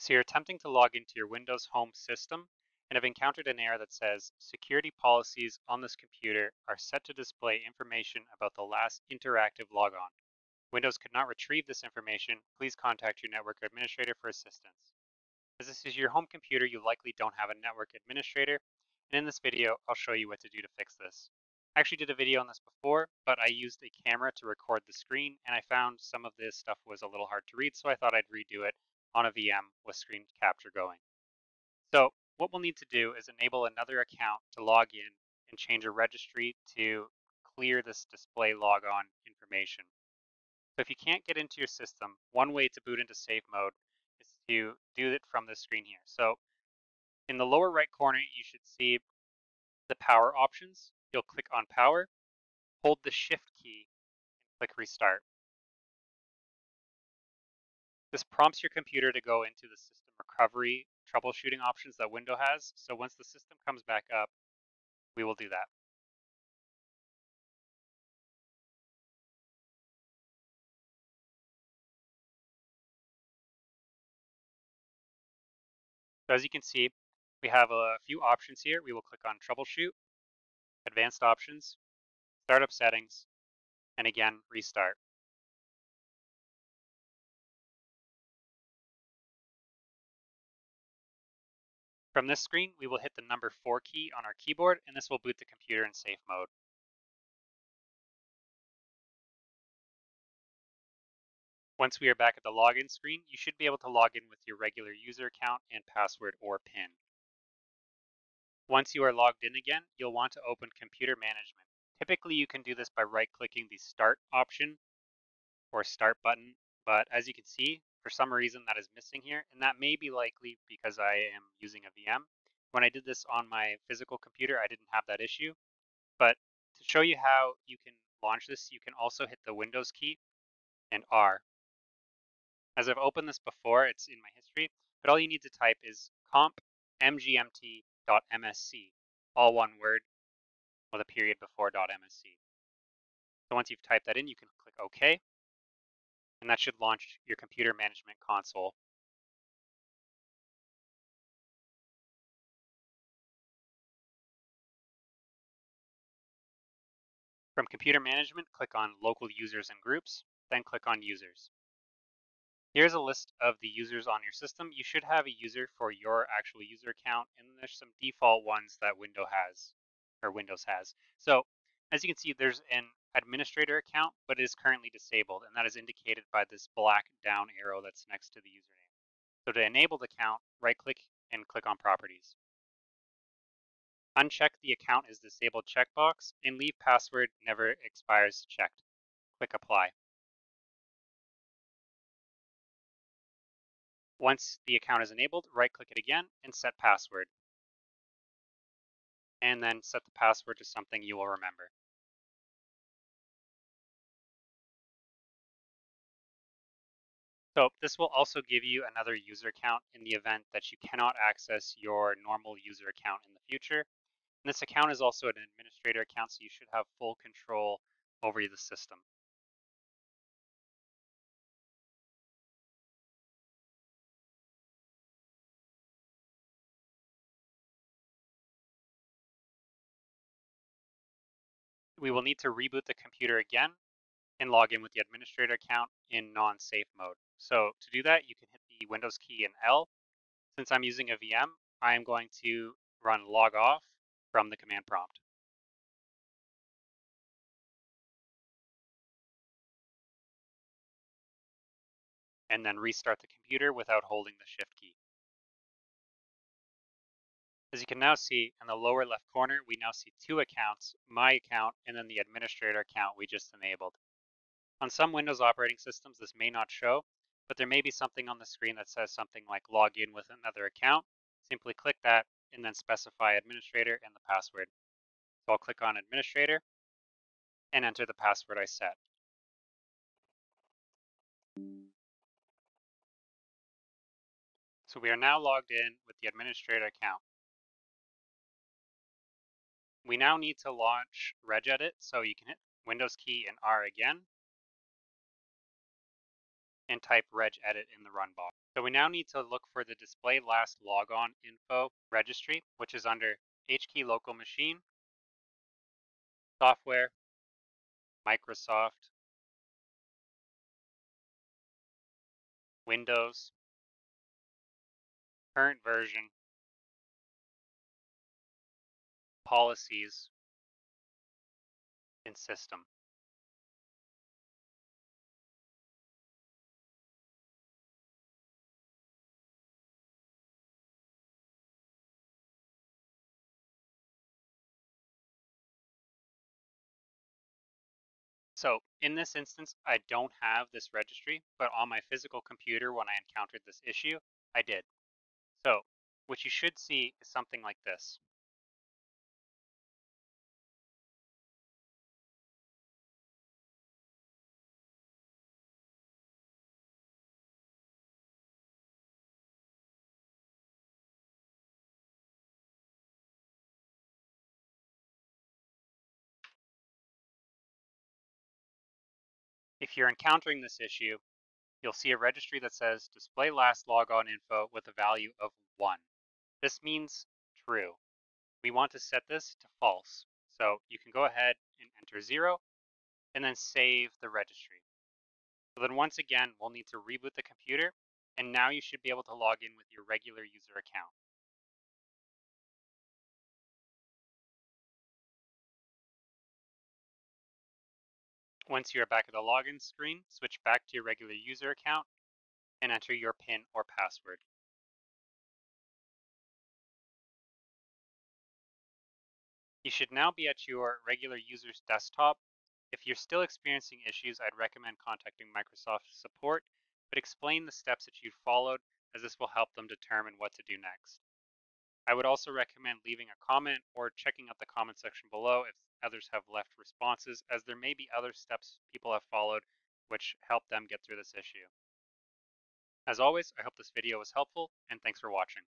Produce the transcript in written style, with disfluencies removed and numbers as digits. So you're attempting to log into your Windows Home system and have encountered an error that says security policies on this computer are set to display information about the last interactive logon. Windows could not retrieve this information. Please contact your network administrator for assistance. As this is your home computer, you likely don't have a network administrator, and in this video, I'll show you what to do to fix this. I actually did a video on this before, but I used a camera to record the screen, and I found some of this stuff was a little hard to read, so I thought I'd redo it on a VM with screen capture going. So what we'll need to do is enable another account to log in and change a registry to clear this display logon information. So if you can't get into your system, one way to boot into safe mode is to do it from this screen here. So in the lower right corner, you should see the power options. You'll click on power, hold the shift key, and click restart. This prompts your computer to go into the system recovery troubleshooting options that Windows has. So once the system comes back up, we will do that. So as you can see, we have a few options here. We will click on troubleshoot, advanced options, startup settings, and again, restart. From this screen, we will hit the number 4 key on our keyboard, and this will boot the computer in safe mode. Once we are back at the login screen, you should be able to log in with your regular user account and password or PIN. Once you are logged in again, you'll want to open Computer Management. Typically, you can do this by right-clicking the Start option or Start button, but as you can see, for some reason that is missing here, and that may be likely because I am using a VM. When I did this on my physical computer, I didn't have that issue, but to show you how you can launch this, you can also hit the Windows key and R. As I've opened this before, it's in my history, but all you need to type is compmgmt.msc, all one word with a period before .msc. So once you've typed that in, you can click OK, and that should launch your computer management console. From computer management, click on local users and groups, then click on users. Here's a list of the users on your system. You should have a user for your actual user account, and there's some default ones that Windows has. So as you can see, there's an administrator account, but it is currently disabled, and that is indicated by this black down arrow that's next to the username. So to enable the account, right-click and click on Properties. Uncheck the Account is Disabled checkbox, and leave Password Never Expires checked. Click Apply. Once the account is enabled, right-click it again and set password. And then set the password to something you will remember. So this will also give you another user account in the event that you cannot access your normal user account in the future. And this account is also an administrator account, so you should have full control over the system. We will need to reboot the computer again and log in with the administrator account in non-safe mode. So to do that, you can hit the Windows key and L. Since I'm using a VM, I am going to run log off from the command prompt. And then restart the computer without holding the shift key. As you can now see, in the lower left corner, we now see two accounts, my account and then the administrator account we just enabled. On some Windows operating systems, this may not show, but there may be something on the screen that says something like log in with another account. Simply click that and then specify administrator and the password. So I'll click on administrator and enter the password I set. So we are now logged in with the administrator account. We now need to launch RegEdit, so you can hit Windows key and R again, and type RegEdit in the run box. So we now need to look for the display last logon info registry, which is under HKEY local machine, software, Microsoft, Windows, current version, policies, and system. So in this instance, I don't have this registry, but on my physical computer, when I encountered this issue, I did. So what you should see is something like this. If you're encountering this issue, you'll see a registry that says display last logon info with a value of 1. This means true. We want to set this to false. So you can go ahead and enter 0 and then save the registry. So then once again, we'll need to reboot the computer, and now you should be able to log in with your regular user account. Once you're back at the login screen, switch back to your regular user account and enter your PIN or password. You should now be at your regular user's desktop. If you're still experiencing issues, I'd recommend contacting Microsoft support, but explain the steps that you followed, as this will help them determine what to do next. I would also recommend leaving a comment or checking out the comment section below if others have left responses, as there may be other steps people have followed which help them get through this issue. As always, I hope this video was helpful, and thanks for watching.